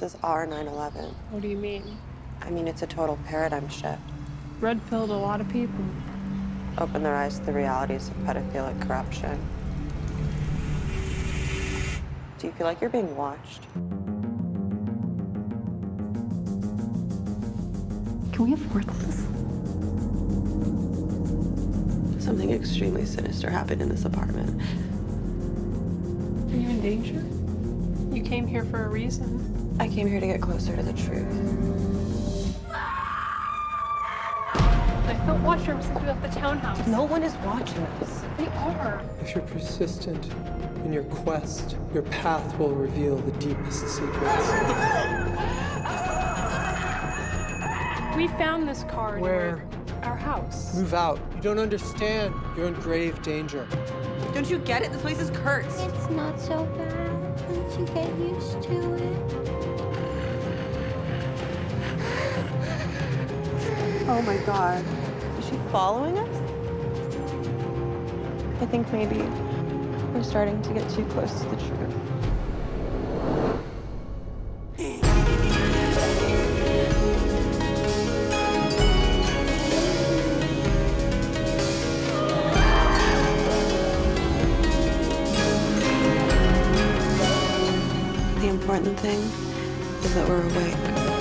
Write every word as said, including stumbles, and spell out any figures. This is our nine eleven. What do you mean? I mean, it's a total paradigm shift. Red-pilled a lot of people. Open their eyes to the realities of pedophilic corruption. Do you feel like you're being watched? Can we afford this? Something extremely sinister happened in this apartment. Are you in danger? You came here for a reason. I came here to get closer to the truth. I felt washrooms since we left the townhouse. No one is watching us. They are. If you're persistent in your quest, your path will reveal the deepest secrets. We found this car near our house. Move out. You don't understand. You're in grave danger. Don't you get it? This place is cursed. It's not so bad once you get used to it. Oh, my God. Is she following us? I think maybe we're starting to get too close to the truth. The important thing is that we're awake.